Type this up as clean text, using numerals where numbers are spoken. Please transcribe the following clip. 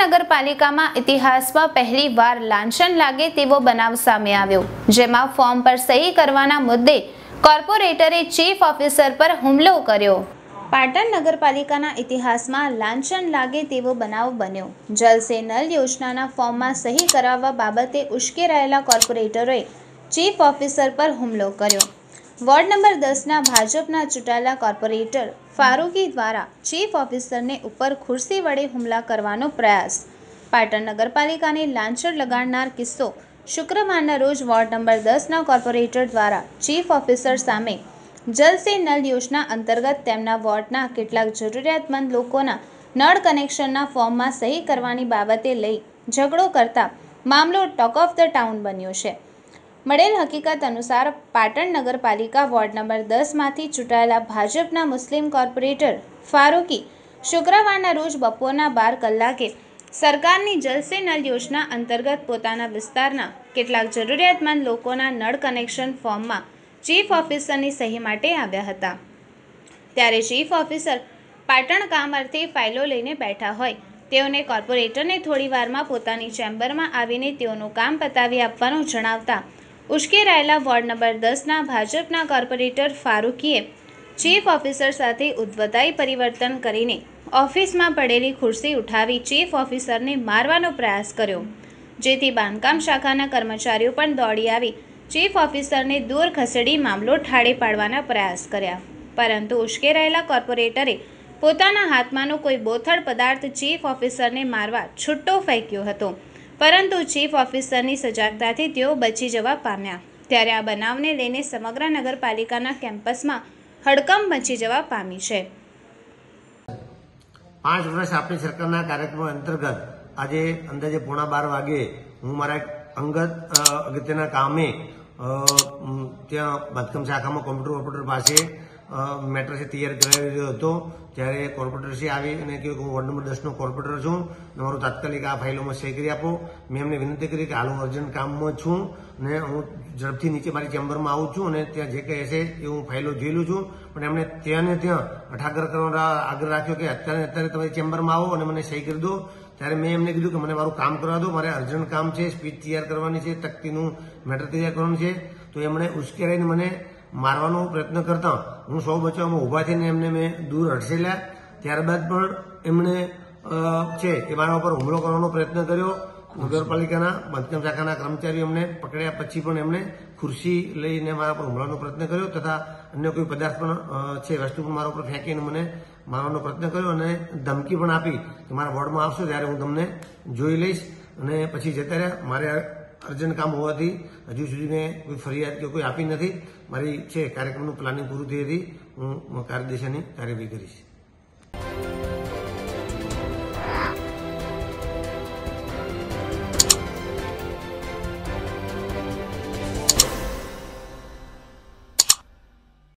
પાટણ નગરપાલિકામાં ઇતિહાસમાં પહેલીવાર લાંછન લાગે તેવો બનાવ સામે આવ્યો, જેમાં ફોર્મ પર સહી કરવાના મુદ્દે કોર્પોરેટરે ચીફ ઓફિસર પર હુમલો કર્યો। પાટણ નગરપાલિકાના ઇતિહાસમાં લાંછન લાગે તેવો બનાવ બન્યો। જલ સે નલ યોજનાના ફોર્મમાં સહી કરાવવા બાબતે ઉશ્કેરાયેલા કોર્પોરેટરોએ ચીફ ઓફિસર પર હુમલો કર્યો। વોર્ડ નંબર 10ના ભાજપના ચૂંટાયેલા કોર્પોરેટર ફારુકી દ્વારા ચીફ ઓફિસરને ઉપર ખુરશી વડે હુમલા કરવાનો પ્રયાસ। પાટણ નગરપાલિકાને લાંછન લગાડનાર કિસ્સો શુક્રવારના રોજ વોર્ડ નંબર 10ના કોર્પોરેટર દ્વારા ચીફ ઓફિસર સામે જલ સે નલ યોજના અંતર્ગત તેમના વોર્ડના કેટલાક જરૂરિયાતમંદ લોકોના નળ કનેક્શનના ફોર્મમાં સહી કરવાની બાબતે લઈ ઝઘડો કરતા મામલો ટોક ઓફ ધ ટાઉન બન્યો છે। મળેલ હકીકત અનુસાર પાટણ નગરપાલિકા વોર્ડ નંબર 10માંથી ચૂંટાયેલા ભાજપના મુસ્લિમ કોર્પોરેટર ફારુકી શુક્રવારના રોજ બપોરના 12 કલાકે સરકારની જલ સે નલ યોજના અંતર્ગત પોતાના વિસ્તારના કેટલાક જરૂરિયાતમંદ લોકોના નળ કનેક્શન ફોર્મમાં ચીફ ઓફિસરની સહી માટે આવ્યા હતા, ત્યારે ચીફ ઓફિસર પાટણ કામ અર્થે ફાઇલો લઈને બેઠા હોય તેઓને કોર્પોરેટરને થોડીવારમાં પોતાની ચેમ્બરમાં આવીને તેઓનું કામ પતાવી આપવાનું જણાવતા ઉશ્કેરાયેલા વોર્ડ નંબર 10ના ભાજપના કોર્પોરેટર ફારુકીએ ચીફ ઓફિસર સાથે ઉદ્ધતાઈ પરિવર્તન કરીને ઓફિસમાં પડેલી ખુરશી ઉઠાવી ચીફ ઓફિસરને મારવાનો પ્રયાસ કર્યો, જેથી બાંધકામ શાખાના કર્મચારીઓ પણ દોડી આવી ચીફ ઓફિસરને દૂર ખસેડી મામલો ઠાળે પાડવાના પ્રયાસ કર્યા, પરંતુ ઉશ્કેરાયેલા કોર્પોરેટરે પોતાના હાથમાંનો કોઈ બોથડ પદાર્થ ચીફ ઓફિસરને મારવા છૂટો ફેંક્યો હતો, પરંતુ ચીફ ઓફિસરની સજાગતાથી તેઓ બચી જવા પામ્યા। ત્યારે આ બનાવને લઈને સમગ્ર નગરપાલિકાના કેમ્પસમાં હડકંપ મચી જવા પામી છે। 5 વર્ષ આપણી સરકારના કાર્યક્રમ અંતર્ગત આજે અંદાજે 11:15 વાગે હું મારા અંગત અગત્યના કામે ત્યાં બાંધકામ શાખામાં કોમ્પ્યુટર ઓપરેટર પાસે મેટરશી તૈયાર કરાવી રહ્યો હતો, ત્યારે કોર્પોરેટરશ્રી આવી અને કહ્યું કે હું વોર્ડ નંબર 10નો કોર્પોરેટર છું, તમારું તાત્કાલિક આ ફાઇલોમાં સહી કરી આપો। મેં એમને વિનંતી કરી કે હાલ હું અર્જન્ટ કામમાં છું અને હું ઝડપથી નીચે મારી ચેમ્બરમાં આવું છું અને ત્યાં જે કંઈ હશે એ હું ફાઇલો જોઈ લઉં છું, પણ એમણે ત્યાં ને ત્યાં અઠાગર કરવાનો આગ્રહ રાખ્યો કે અત્યારે તમારી ચેમ્બરમાં આવો અને મને સહી કરી દો। ત્યારે મેં એમને કીધું કે મને મારું કામ કરવા દો, મારે અર્જન્ટ કામ છે, સ્પીચ તૈયાર કરવાની છે, તકતીનું મેટર તૈયાર કરવાનું છે। તો એમણે ઉશ્કેરાઈને મને મારવાનો પ્રયત્ન કરતા હું સૌ બચાવમાં ઊભા થઈને એમને મેં દૂર હટસેલ્યા। ત્યારબાદ પણ એમણે એ મારા ઉપર હુમલો કરવાનો પ્રયત્ન કર્યો। નગરપાલિકાના બાંધકામ શાખાના કર્મચારીઓ એમને પકડ્યા પછી પણ એમણે ખુરશી લઈને મારા પર હુમલાનો પ્રયત્ન કર્યો તથા અન્ય કોઈ પદાર્થ પણ છે વસ્તુ પણ મારા ઉપર ફેંકીને મને મારવાનો પ્રયત્ન કર્યો અને ધમકી પણ આપી કે મારા વોર્ડમાં આવશો ત્યારે હું તમને જોઈ લઈશ અને પછી જતા રહ્યા। મારે અર્જન્ટ કામ હોવાથી હજુ સુધી મેં કોઈ ફરિયાદ કે કોઈ આપી નથી। મારી કાર્યક્રમનું પ્લાનિંગ પૂરું થઈ હતી, હું કાર્યદેશાની કાર્યવાહી કરીશ।